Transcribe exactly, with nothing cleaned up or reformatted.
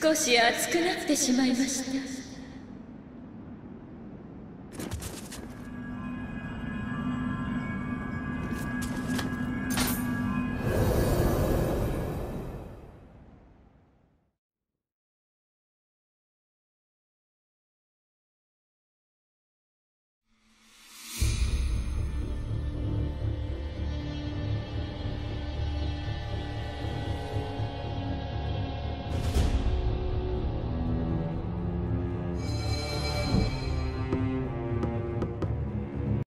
少し熱くなってしまいました。